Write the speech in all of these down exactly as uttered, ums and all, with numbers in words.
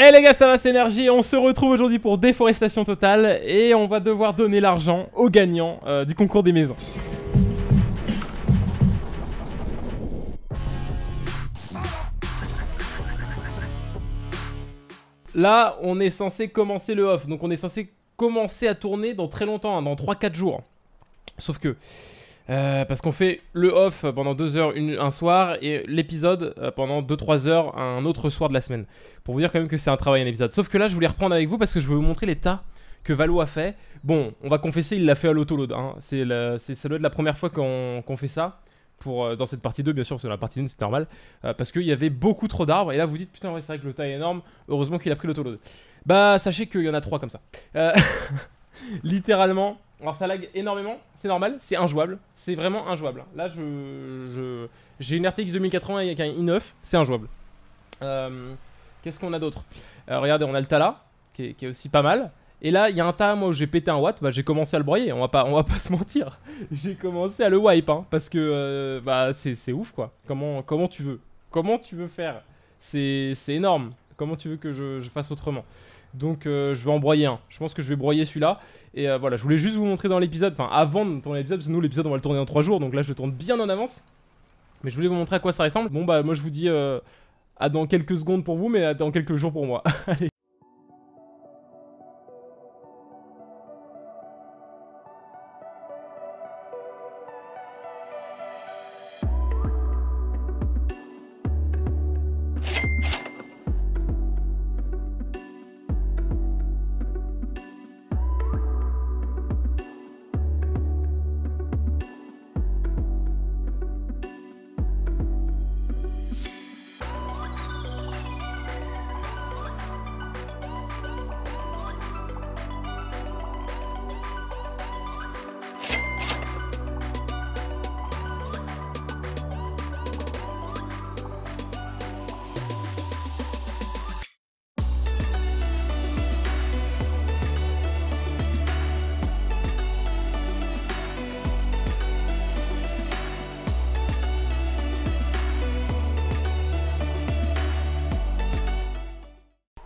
Eh hey les gars, ça va, c'est N R J, on se retrouve aujourd'hui pour Déforestation Totale et on va devoir donner l'argent aux gagnants euh, du concours des maisons. Là, on est censé commencer le off, donc on est censé commencer à tourner dans très longtemps, hein, dans trois quatre jours. Sauf que, euh, parce qu'on fait le off pendant deux heures une, un soir et l'épisode euh, pendant deux trois heures un autre soir de la semaine. Pour vous dire quand même que c'est un travail, un épisode. Sauf que là, je voulais reprendre avec vous parce que je veux vous montrer l'état que Valo a fait. Bon, on va confesser, il l'a fait à l'autoload, hein. C'est ça doit être la première fois qu'on qu'on fait ça. Pour, dans cette partie deux, bien sûr, parce que dans la partie un c'est normal, euh, parce qu'il y avait beaucoup trop d'arbres, et là vous dites putain ouais, c'est vrai que le tas est énorme, heureusement qu'il a pris l'autoload. Bah sachez qu'il y en a trois comme ça. Euh, littéralement, alors ça lag énormément, c'est normal, c'est injouable, c'est vraiment injouable. Là je, je j'ai une R T X deux mille quatre-vingts avec un i neuf, c'est injouable. Euh, Qu'est-ce qu'on a d'autre? euh, Regardez, on a le tas là, qui est, qui est aussi pas mal. Et là, il y a un tas, moi, où j'ai pété un watt, bah j'ai commencé à le broyer, on va pas, on va pas se mentir. J'ai commencé à le wipe, hein, parce que, euh, bah, c'est ouf, quoi. Comment, comment tu veux Comment tu veux faire? C'est énorme. Comment tu veux que je, je fasse autrement? Donc, euh, je vais en broyer un. Je pense que je vais broyer celui-là. Et euh, voilà, je voulais juste vous montrer dans l'épisode, enfin, avant de tourner l'épisode, parce que nous, l'épisode, on va le tourner dans trois jours, donc là, je le tourne bien en avance. Mais je voulais vous montrer à quoi ça ressemble. Bon, bah, moi, je vous dis euh, à dans quelques secondes pour vous, mais à dans quelques jours pour moi. Allez.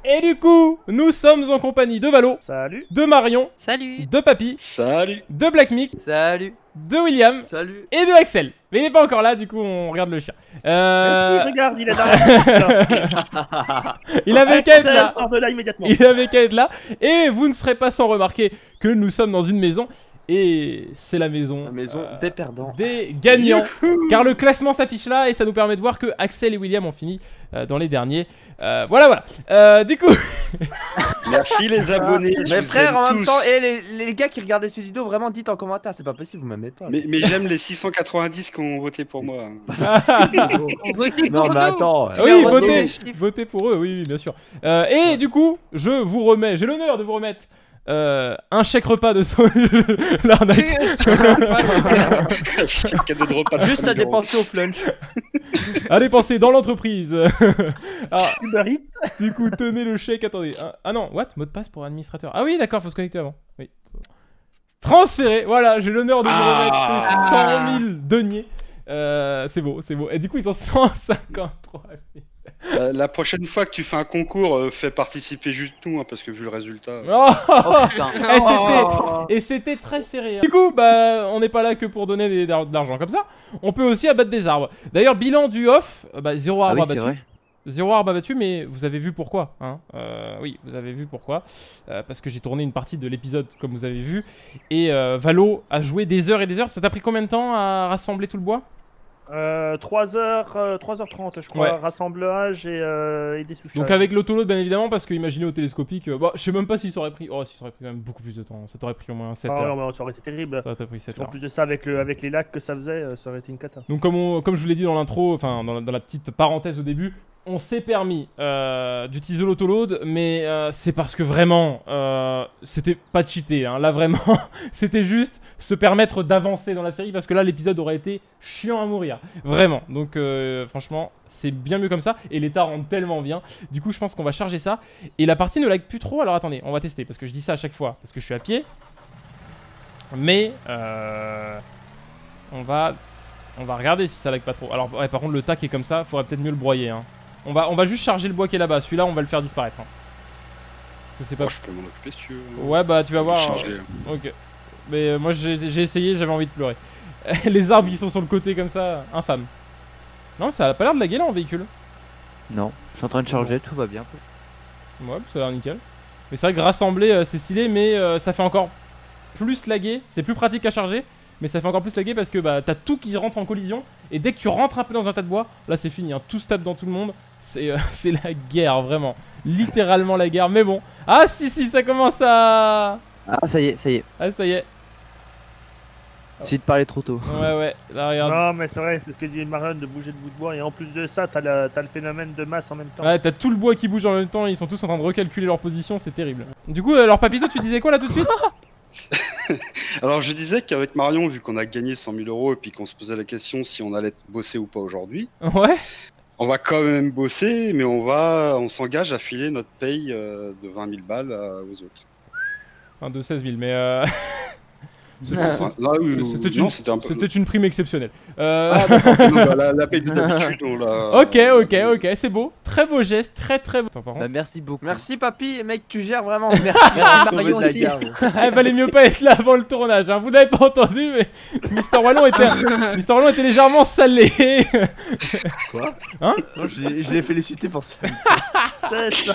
Et du coup, nous sommes en compagnie de Valo, salut, de Marion, salut, de Papy, salut, de Black Mic, salut, de William, salut, et de Axel. Mais il n'est pas encore là, du coup on regarde le chien. Euh... Mais si, regarde, il est dans la il avait qu'à être là. De là immédiatement. Il avait qu'à être là. Et vous ne serez pas sans remarquer que nous sommes dans une maison. Et c'est la maison, la maison euh, des perdants, des gagnants. Car le classement s'affiche là et ça nous permet de voir que Axel et William ont fini euh, dans les derniers. Euh, voilà, voilà. Euh, du coup... Merci les abonnés. Ah, mes frères, en tous. Même temps, et les, les gars qui regardaient ces vidéos, vraiment dites en commentaire, c'est pas possible, vous m'aimez pas. Mais, mais j'aime les six cent quatre-vingt-dix qui ont voté pour moi. Votez pour non, nous. Mais attends. Oui, votez, votez pour eux, oui, oui bien sûr. Euh, et ouais. Du coup, je vous remets, j'ai l'honneur de vous remettre... Euh, un chèque repas de son... l'arnaque. Juste à dépenser au flunch. À dépenser dans l'entreprise. Ah, du coup, tenez le chèque. Attendez. Ah non, what? Mot de passe pour administrateur. Ah oui, d'accord, faut se connecter avant. Oui. Transféré. Voilà, j'ai l'honneur de vous remettre ah cent mille deniers. Euh, c'est beau, c'est beau. Et du coup, ils ont cent cinquante-trois mille. Euh, la prochaine fois que tu fais un concours, euh, fais participer juste nous, hein, parce que vu le résultat... Euh... Oh, oh putain. Et oh c'était très serré, hein. Du coup, bah, on n'est pas là que pour donner des, de l'argent comme ça. On peut aussi abattre des arbres. D'ailleurs, bilan du off, bah, zéro arbre ah oui, abattu. Zéro arbre abattu, mais vous avez vu pourquoi, hein. euh, Oui, vous avez vu pourquoi. Euh, parce que j'ai tourné une partie de l'épisode, comme vous avez vu. Et euh, Valo a joué des heures et des heures. Ça t'a pris combien de temps à rassembler tout le bois? Euh, trois heures trente je crois, ouais. Rassemblage et, euh, et des souches. Donc avec l'autoload bien évidemment, parce que imaginez au télescopique, euh, bah, je sais même pas si ça aurait pris, oh si ça aurait pris quand même beaucoup plus de temps, ça t'aurait pris au moins sept heures. Ah non, mais ça aurait été terrible, ça aurait pris sept heures. En plus de ça avec, le, avec les lacs que ça faisait, ça aurait été une cata. Donc comme, on, comme je vous l'ai dit dans l'intro, enfin dans, dans la petite parenthèse au début, on s'est permis euh, d'utiliser l'autoload, mais euh, c'est parce que vraiment, euh, c'était pas cheaté, hein. Là vraiment, c'était juste se permettre d'avancer dans la série, parce que là l'épisode aurait été chiant à mourir, vraiment. Donc euh, franchement, c'est bien mieux comme ça, et les tas rendent tellement bien. Du coup, je pense qu'on va charger ça, et la partie ne lag plus trop, alors attendez, on va tester, parce que je dis ça à chaque fois, parce que je suis à pied. Mais, euh, on va, on va regarder si ça lag pas trop. Alors ouais, par contre, le tas qui est comme ça, faudrait peut-être mieux le broyer, hein. On va, on va juste charger le bois qui est là-bas, celui-là on va le faire disparaître, hein. Parce que c'est pas... Oh, je peux m'en occuper si tu veux. Ouais, bah tu vas voir. Changer. Ok. Mais euh, moi j'ai essayé, j'avais envie de pleurer. Les arbres qui sont sur le côté comme ça, infâme. Non, ça a pas l'air de laguer là en véhicule. Non, je suis en train de charger, tout va bien. Ouais, ça a l'air nickel. Mais c'est vrai que rassembler euh, c'est stylé, mais euh, ça fait encore plus laguer. C'est plus pratique à charger, mais ça fait encore plus laguer parce que bah t'as tout qui rentre en collision. Et dès que tu rentres un peu dans un tas de bois, là c'est fini, hein, tout se tape dans tout le monde. C'est euh, la guerre, vraiment. Littéralement la guerre, mais bon. Ah si si, ça commence à... Ah ça y est, ça y est. Ah ça y est. Si de parler trop tôt. Ouais ouais, là regarde. Non mais c'est vrai, c'est ce que dit Marion, de bouger de bout de bois. Et en plus de ça, t'as le, le phénomène de masse en même temps. Ouais, t'as tout le bois qui bouge en même temps, et ils sont tous en train de recalculer leur position, c'est terrible. Du coup, alors Papito, tu disais quoi là tout de suite? Alors je disais qu'avec Marion, vu qu'on a gagné cent mille euros et puis qu'on se posait la question si on allait bosser ou pas aujourd'hui. Ouais. On va quand même bosser, mais on va, on s'engage à filer notre paye de vingt mille balles aux autres. Enfin de seize mille, mais... Euh... C'était une, peu... une prime exceptionnelle. Euh... Ah, non, bah, la, la paye d'habitude, on l'a... Ok, ok, ok, c'est beau. Très beau geste, très très beau. Attends, par bah, merci beaucoup. Merci Papy, mec, tu gères vraiment. Merci, merci Mario aussi. Eh valait mieux pas être là avant le tournage. Hein. Vous n'avez pas entendu, mais Mister Wallon était, Mister Wallon était légèrement salé. Quoi? Hein? Non, je l'ai félicité pour ça. C'est ça.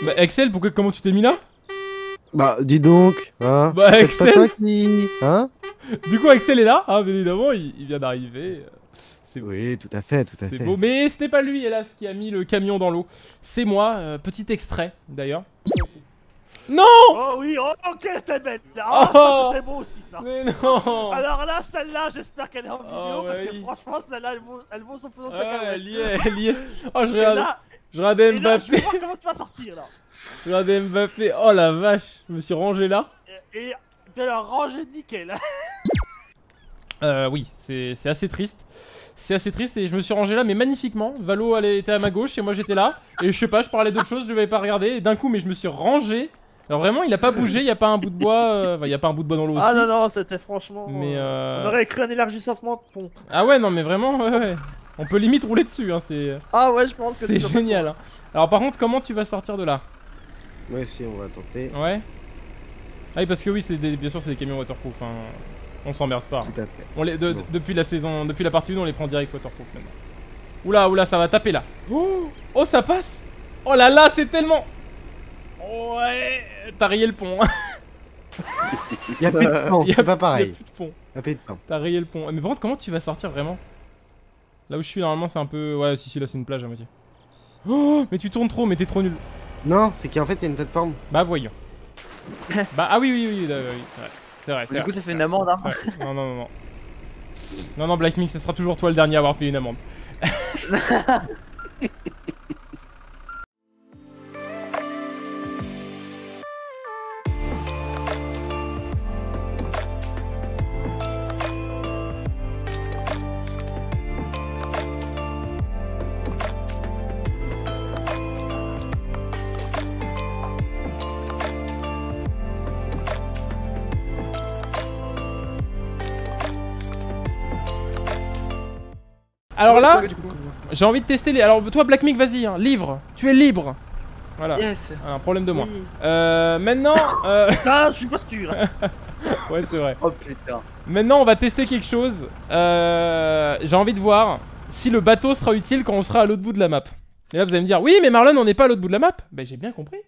Bah Axel, pourquoi, comment tu t'es mis là? Bah dis donc, hein. Bah Axel toi qui... hein. Du coup Axel est là, hein, bien évidemment, il, il vient d'arriver. Oui, tout à fait, tout à fait. C'est beau, mais ce n'est pas lui, hélas, qui a mis le camion dans l'eau. C'est moi, euh, petit extrait, d'ailleurs. Non. Oh oui, oh ok, t'es belle. Oh, oh ça c'était beau aussi ça. Mais non. Alors là, celle-là, j'espère qu'elle est en vidéo, oh, ouais, parce que oui. Franchement, celle-là, elle vaut, elle vaut son plus de la caméra. Elle y est, elle y est. Oh, je regarde. Je regardais Mbappé. Là, je vois comment tu vas sortir là. Je regardais Mbappé. Oh la vache, je me suis rangé là. Et de la rangée nickel. Euh, oui, c'est assez triste. C'est assez triste et je me suis rangé là, mais magnifiquement. Valo elle était à ma gauche et moi j'étais là. Et je sais pas, je parlais d'autre chose, je l'avais pas regardé. Et d'un coup, mais je me suis rangé. Alors vraiment, il a pas bougé, il a pas un bout de bois. Euh... Enfin, il y a pas un bout de bois dans l'eau aussi. Ah non, non, c'était franchement. Mais euh... on aurait écrit un élargissement de pont. Ah ouais, non, mais vraiment, ouais, ouais. On peut limite rouler dessus, hein, c'est... Ah ouais, je pense que c'est génial. Hein. Alors par contre, comment tu vas sortir de là? Ouais, si, on va tenter. Ouais. Ah oui, parce que oui, c'est des... bien sûr, c'est des camions waterproof. Hein. On s'emmerde pas. Tout à fait. On les... de... bon. Depuis la saison, depuis la partie un, on les prend direct waterproof maintenant. Oula, oula, ça va taper là. Ouh. Oh, ça passe. Oh là là, c'est tellement... Ouais, t'as rayé le pont. Y'a plus de pont, c'est pas pareil. Y'a plus de pont. T'as rayé le pont. Mais par contre, comment tu vas sortir vraiment? Là où je suis normalement c'est un peu... Ouais si si là c'est une plage à moitié. Oh mais tu tournes trop, mais t'es trop nul. Non c'est qu'en fait il y a une plateforme. Bah voyons. Bah ah oui oui oui, oui, oui c'est vrai. C'est vrai. Du coup ça fait une amende hein. Ouais. Non non non non. Non non Black Mic, ça sera toujours toi le dernier à avoir payé une amende. Alors là, j'ai envie de tester les... Alors toi Black Mic, vas-y, hein, livre, tu es libre. Voilà, yes. Un problème de moi. Oui. Euh, maintenant... Euh... Putain, je suis pas sûr. Ouais, c'est vrai. Oh putain. Maintenant, on va tester quelque chose. Euh, j'ai envie de voir si le bateau sera utile quand on sera à l'autre bout de la map. Et là, vous allez me dire, oui, mais Marlon, on n'est pas à l'autre bout de la map. Bah, j'ai bien compris.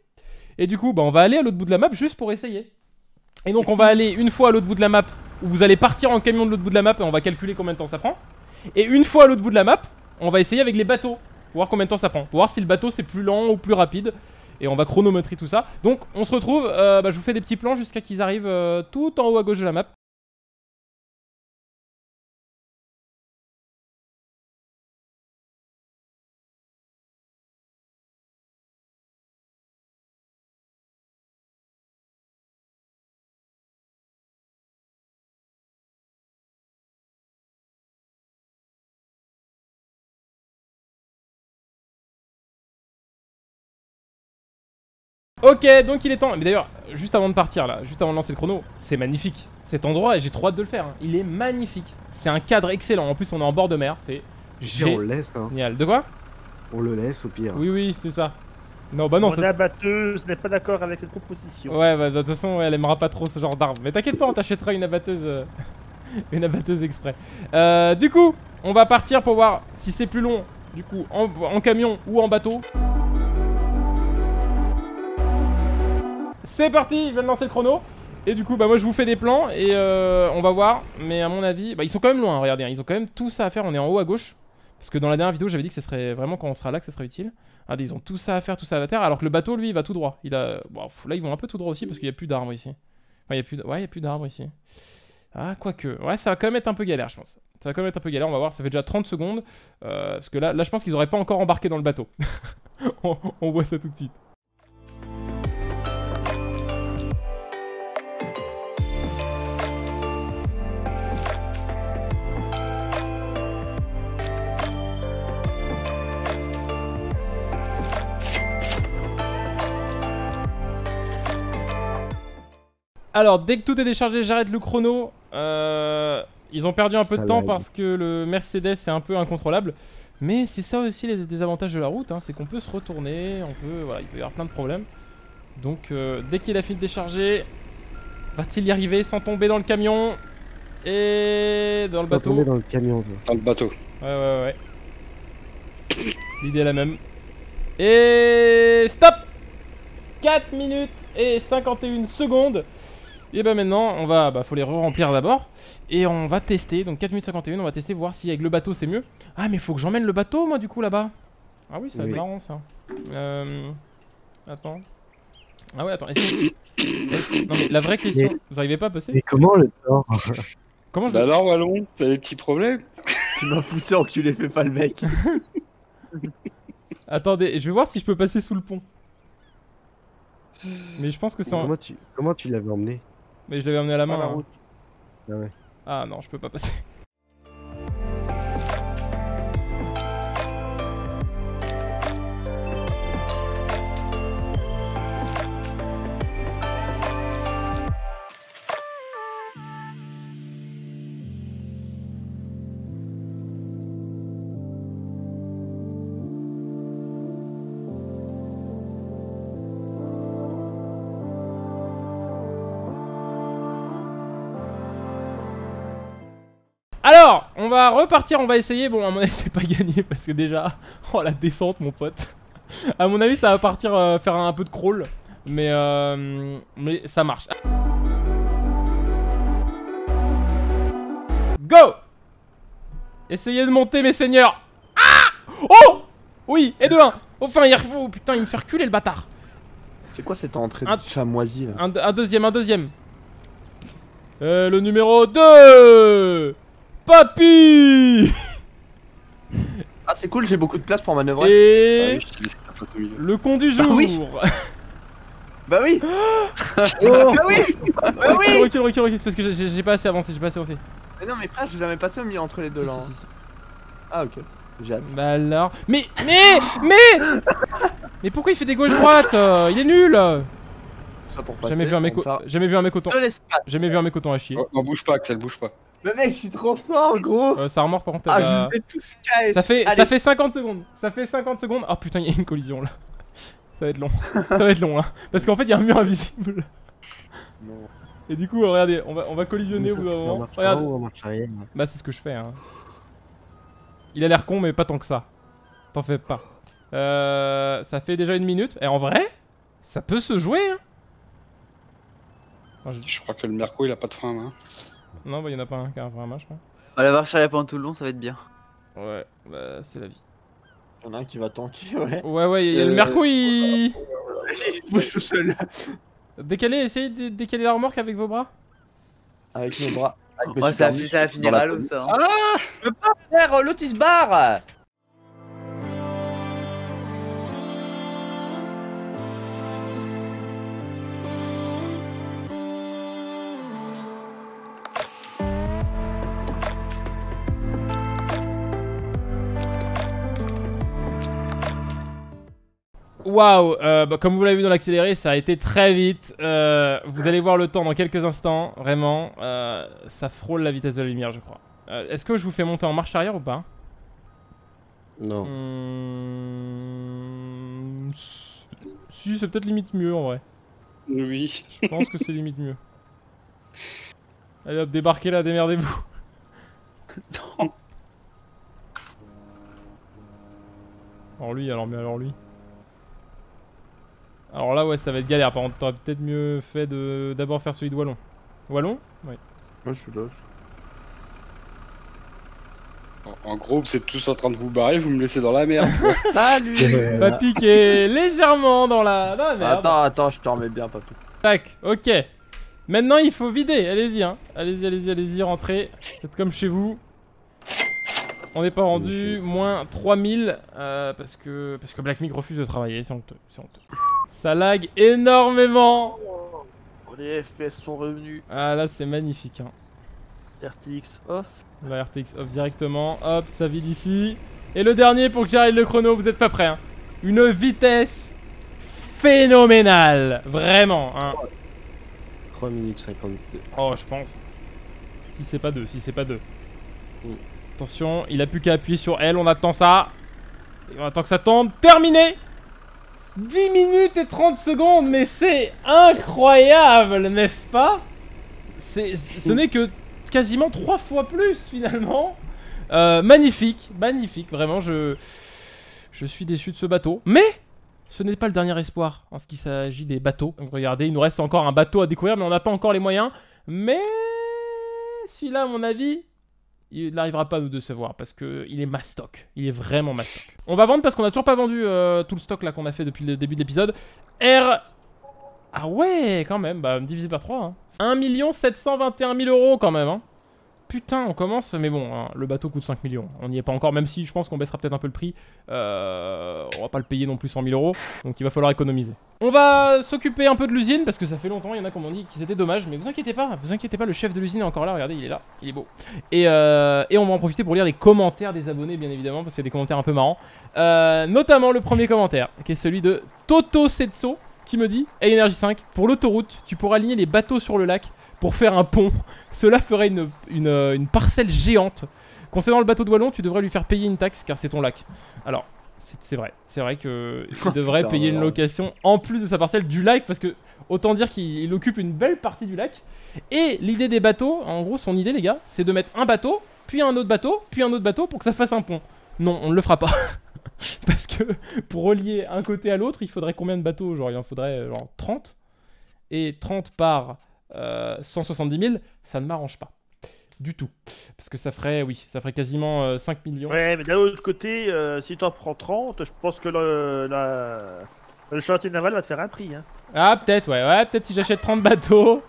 Et du coup, bah, on va aller à l'autre bout de la map juste pour essayer. Et donc, on va aller une fois à l'autre bout de la map, où vous allez partir en camion de l'autre bout de la map et on va calculer combien de temps ça prend. Et une fois à l'autre bout de la map, on va essayer avec les bateaux, pour voir combien de temps ça prend, pour voir si le bateau c'est plus lent ou plus rapide. Et on va chronométrer tout ça. Donc on se retrouve, euh, bah, je vous fais des petits plans jusqu'à qu'ils arrivent euh, tout en haut à gauche de la map. Ok, donc il est temps. Mais d'ailleurs, juste avant de partir là, juste avant de lancer le chrono, c'est magnifique cet endroit et j'ai trop hâte de le faire. Hein. Il est magnifique. C'est un cadre excellent. En plus, on est en bord de mer. C'est génial. On le laisse. Hein. De quoi? On le laisse au pire. Oui, oui, c'est ça. Non, bah non, ça. La abatteuse n'est pas d'accord avec cette proposition. Ouais, bah de toute façon, ouais, elle aimera pas trop ce genre d'arbre. Mais t'inquiète pas, on t'achètera une abatteuse. Euh... une abatteuse exprès. Euh, du coup, on va partir pour voir si c'est plus long, du coup, en, en camion ou en bateau. C'est parti, je viens de lancer le chrono. Et du coup, bah moi je vous fais des plans et euh, on va voir. Mais à mon avis, bah ils sont quand même loin, hein, regardez, hein, ils ont quand même tout ça à faire. On est en haut à gauche. Parce que dans la dernière vidéo, j'avais dit que ce serait vraiment quand on sera là que ce serait utile. Regardez, ils ont tout ça à faire, tout ça à terre. Alors que le bateau, lui, il va tout droit. Il a... bon, là, ils vont un peu tout droit aussi parce qu'il n'y a plus d'arbres ici. Enfin, il y a plus d... ouais, il n'y a plus d'arbres ici. Ah, quoique. Ouais, ça va quand même être un peu galère, je pense. Ça va quand même être un peu galère, on va voir. Ça fait déjà trente secondes. Euh, parce que là, là, je pense qu'ils n'auraient pas encore embarqué dans le bateau. on, on voit ça tout de suite. Alors, dès que tout est déchargé, j'arrête le chrono. Euh, ils ont perdu un peu ça de temps parce que le Mercedes est un peu incontrôlable. Mais c'est ça aussi les désavantages de la route, hein, c'est qu'on peut se retourner, on peut, voilà, il peut y avoir plein de problèmes. Donc, euh, dès qu'il a fini de décharger, va-t-il y arriver sans tomber dans le camion et dans le bateau? Tomber dans le camion. Dans le bateau. Ouais, ouais, ouais. L'idée est la même. Et stop. Quatre minutes et cinquante et une secondes. Et bah maintenant, on va, bah faut les re-remplir d'abord. Et on va tester, donc quatre minutes cinquante et une, on va tester, voir si avec le bateau c'est mieux. Ah mais faut que j'emmène le bateau moi du coup là-bas. Ah oui, ça va être marrant ça. Euh... Attends. Ah ouais, attends. Non mais la vraie question, mais... vous arrivez pas à passer? Mais comment le sort? Comment je... Bah alors Wallon, t'as des petits problèmes. Tu m'as poussé enculé, fais pas le mec. Attendez, je vais voir si je peux passer sous le pont. Mais je pense que c'est en... Comment tu, comment tu l'avais emmené? Mais je l'avais emmené à la main. Ah, la route. Hein. Ah, ouais. Ah non, je peux pas passer. Alors, on va repartir, on va essayer. Bon, à mon avis, c'est pas gagné parce que déjà, oh la descente, mon pote. À mon avis, ça va partir euh, faire un, un peu de crawl, mais euh, mais ça marche. Go! Essayez de monter, mes seigneurs. Ah! Oh! Oui, et de un. Enfin, il oh, putain, il me fait reculer le bâtard. C'est quoi cette entrée de chamoisie là? Un, un deuxième, un deuxième. Euh, le numéro deux. Papy. Ah c'est cool, j'ai beaucoup de place pour manœuvrer. Et... Ah oui, je le con du jour. Bah oui. Bah oui. Oh. Bah oui. Bah oui. Recule, recule, recule, parce que j'ai pas assez avancé, j'ai pas assez avancé. Mais non mais frère, j'ai jamais passé au milieu entre les deux si, là. Si, si, si. Ah ok, j'ai hâte. Bah alors... Mais, mais, mais. Mais pourquoi il fait des gauches-droites? Il est nul. Ça pour passer, jamais vu un mec, jamais vu un mec autant. Jamais vu un mec autant à chier. On bouge pas, Axel, bouge pas. Mais mec, je suis trop fort, gros. Euh, ça remorque par contre. Ah, euh... je les ai tous cassés. Ça fait, ça fait cinquante secondes. Ça fait cinquante secondes. Oh putain, il y a une collision là. Ça va être long. Ça va être long là. Parce qu'en fait, il y a un mur invisible. Non. Et du coup, regardez, on va, on va collisionner au bout d'un moment. Regarde. Haut, bah, c'est ce que je fais. Hein. Il a l'air con, mais pas tant que ça. T'en fais pas. Euh, ça fait déjà une minute. Et en vrai, ça peut se jouer. Hein. Enfin, je... je crois que le Merco, il a pas de frein là. Hein. Non, bah y'en a pas un qui a un match. On va voir Charlie pendant tout le long, ça va être bien. Ouais, bah c'est la vie. Y'en a un qui va tanker, ouais. Ouais, ouais, y a, y a euh... le Merco il. Il bouge tout seul. Décalez, essayez de décaler la remorque avec vos bras. Avec nos bras. Avec oh, ça, ça va finir à l'eau ça. Hein. Ah je peux pas faire l'autre il se barre. waouh, bah, comme vous l'avez vu dans l'accéléré, ça a été très vite. Euh, vous allez voir le temps dans quelques instants, vraiment. Euh, ça frôle la vitesse de la lumière, je crois. Euh, Est-ce que je vous fais monter en marche arrière ou pas? Non. Hum... Si, c'est peut-être limite mieux en vrai. Oui. Je pense que c'est limite mieux. Allez hop, débarquez là, démerdez-vous. Non. Alors lui, alors mais alors lui. Alors là ouais, ça va être galère. Par contre, t'aurais peut-être mieux fait de d'abord faire celui de Wallon. Wallon? Oui. Moi je suis là. En gros, vous êtes tous en train de vous barrer, vous me laissez dans la merde. Salut Papy qui est légèrement dans la, dans la merde. Attends, attends, je t'en remets bien, Papy. Tac, ok. Maintenant, il faut vider, allez-y, hein. Allez-y, allez-y, allez-y, rentrez. Faites comme chez vous. On n'est pas rendu, moins trois mille, euh, parce que parce que Black Mic refuse de travailler, c'est honteux, c'est honteux. Ça lag énormément. Oh, les F P S sont revenus. Ah là, c'est magnifique, hein. R T X off. On va R T X off directement. Hop, ça vide ici. Et le dernier pour que j'arrête le chrono, vous êtes pas prêts. Hein. Une vitesse phénoménale. Vraiment. Hein. trois minutes cinquante-deux. Oh, je pense. Si c'est pas deux, si c'est pas deux. Oui. Attention, il a plus qu'à appuyer sur L. On attend ça. Et on attend que ça tombe. Terminé. dix minutes et trente secondes. Mais c'est incroyable, n'est-ce pas? Ce n'est que quasiment trois fois plus finalement. Euh, magnifique, magnifique, vraiment je, je suis déçu de ce bateau. Mais ce n'est pas le dernier espoir en ce qui s'agit des bateaux. Donc regardez, il nous reste encore un bateau à découvrir mais on n'a pas encore les moyens. Mais celui-là à mon avis, il n'arrivera pas à nous décevoir parce qu'il est ma stock. Il est vraiment ma stock. On va vendre parce qu'on n'a toujours pas vendu euh, tout le stock là qu'on a fait depuis le début de l'épisode. R... Ah ouais, quand même, bah divisé par trois, hein. un million sept cent vingt et un mille euros quand même, hein. Putain, on commence, mais bon, hein, le bateau coûte cinq millions. On n'y est pas encore, même si je pense qu'on baissera peut-être un peu le prix. Euh, on va pas le payer non plus cent mille euros, donc il va falloir économiser. On va s'occuper un peu de l'usine, parce que ça fait longtemps, il y en a qui m'ont dit que c'était dommage. Mais vous inquiétez pas, vous inquiétez pas, le chef de l'usine est encore là, regardez, il est là, il est beau. Et, euh, et on va en profiter pour lire les commentaires des abonnés, bien évidemment, parce qu'il y a des commentaires un peu marrants. Euh, notamment le premier commentaire, qui est celui de Toto Setso, qui me dit hey, N R J cinq, pour l'autoroute, tu pourras aligner les bateaux sur le lac pour faire un pont. Cela ferait une, une, une parcelle géante. Concernant le bateau de Wallon, tu devrais lui faire payer une taxe car c'est ton lac. Alors, c'est vrai. C'est vrai que il devrait putain, payer une location en plus de sa parcelle du lac parce que autant dire qu'il occupe une belle partie du lac. Et l'idée des bateaux, en gros, son idée, les gars, c'est de mettre un bateau, puis un autre bateau, puis un autre bateau pour que ça fasse un pont. Non, on ne le fera pas. Parce que pour relier un côté à l'autre, il faudrait combien de bateaux? Genre il en faudrait genre trente. Et trente par euh, cent soixante-dix mille, ça ne m'arrange pas. Du tout. Parce que ça ferait, oui, ça ferait quasiment euh, cinq millions. Ouais, mais de l'autre côté, euh, si tu en prends trente, je pense que le, la, le chantier naval va te faire un prix. Hein. Ah peut-être, ouais, ouais, peut-être si j'achète trente bateaux,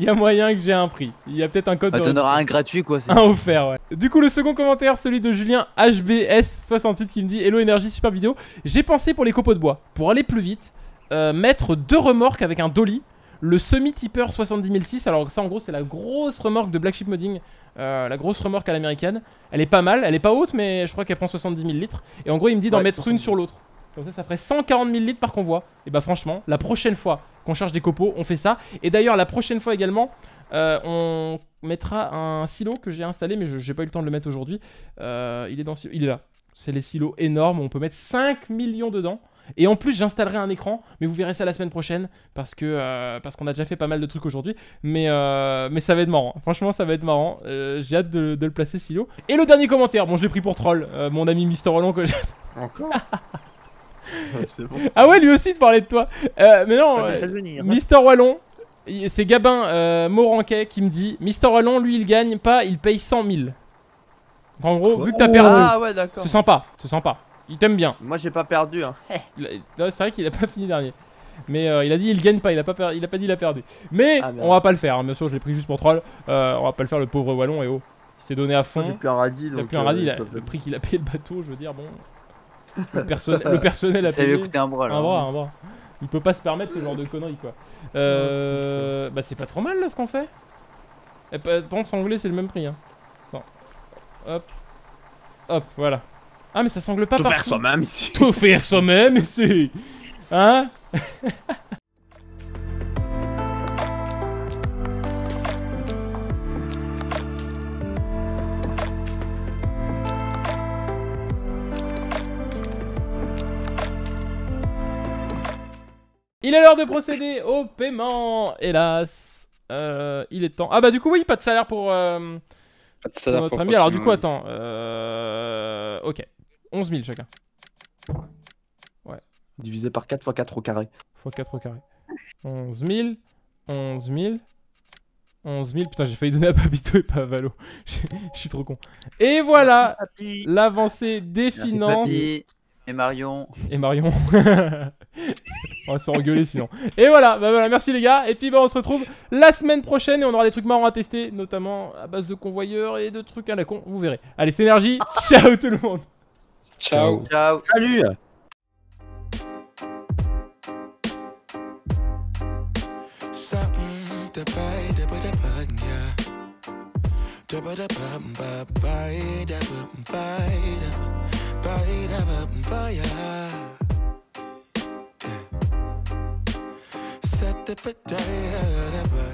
il y a moyen que j'ai un prix. Il y a peut-être un code. Ah, t'en auras un gratuit quoi. Un offert, ouais. Du coup, le second commentaire, celui de Julien H B S soixante-huit qui me dit hello N R J, super vidéo. J'ai pensé pour les copeaux de bois, pour aller plus vite, euh, mettre deux remorques avec un dolly, le semi-tipper sept cent six. Alors, ça en gros, c'est la grosse remorque de Black Sheep Modding, euh, la grosse remorque à l'américaine. Elle est pas mal, elle est pas haute, mais je crois qu'elle prend soixante-dix mille litres. Et en gros, il me dit d'en ouais, mettre une sur l'autre. Comme ça, ça ferait cent quarante mille litres par convoi. Et bah franchement, la prochaine fois qu'on charge des copeaux, on fait ça. Et d'ailleurs, la prochaine fois également, euh, on mettra un silo que j'ai installé, mais j'ai pas eu le temps de le mettre aujourd'hui. Euh, il est dans, il est là. C'est les silos énormes, on peut mettre cinq millions dedans. Et en plus, j'installerai un écran, mais vous verrez ça la semaine prochaine, parce que euh, parce qu'on a déjà fait pas mal de trucs aujourd'hui. Mais, euh, mais ça va être marrant, franchement ça va être marrant. Euh, j'ai hâte de, de le placer, silo. Et le dernier commentaire, bon je l'ai pris pour troll, euh, mon ami mister Wallon que j'ai... Encore. Ouais, bon. Ah ouais, lui aussi te parlait de toi. Euh, mais non, euh, mister Wallon, c'est Gabin euh, Moranquet qui me dit mister Wallon, lui il gagne pas, il paye cent mille. Donc, en gros, quoi, vu que t'as perdu, ah, ouais, c'est sympa, c'est sympa. Il t'aime bien. Moi j'ai pas perdu. Hein. C'est vrai qu'il a pas fini dernier. Mais euh, il a dit il gagne pas, il a pas, il a pas dit il a perdu. Mais ah, on va pas le faire, hein. Bien sûr, je l'ai pris juste pour troll. Euh, on va pas le faire, le pauvre Wallon, et oh. Il s'est donné à fond. J'ai plus un radis, donc. Il a plus un radis, euh, le prix qu'il a payé le bateau, je veux dire, bon. Le, perso le personnel a payé. Ça lui a coûté un bras là. Un bras, un bras. Il peut pas se permettre ce genre de conneries quoi. Euh, bah c'est pas trop mal là ce qu'on fait. Et par contre s'angler c'est le même prix. Hein. Bon. Hop. Hop, voilà. Ah mais ça sangle pas partout. Tout faire soi-même ici. Tout faire soi-même ici. Hein? Il est l'heure de procéder au paiement, hélas. Euh, il est temps. Ah bah du coup oui, pas de salaire pour, euh, pas de salaire pour notre pour ami. Alors du coup attends, euh, ok, onze mille chacun. Ouais. Divisé par quatre fois quatre au carré. fois quatre au carré. onze mille, onze mille, onze mille. Putain j'ai failli donner à Papito et pas à Valo. Je suis trop con. Et voilà l'avancée des Merci finances. Papy. Et Marion. Et Marion. On va se engueuler sinon. Et voilà, bah voilà, merci les gars. Et puis bah on se retrouve la semaine prochaine et on aura des trucs marrants à tester, notamment à base de convoyeurs et de trucs à la con, vous verrez. Allez, c'est N R J. Ciao tout le monde. Ciao. Ciao. Salut. Set the potato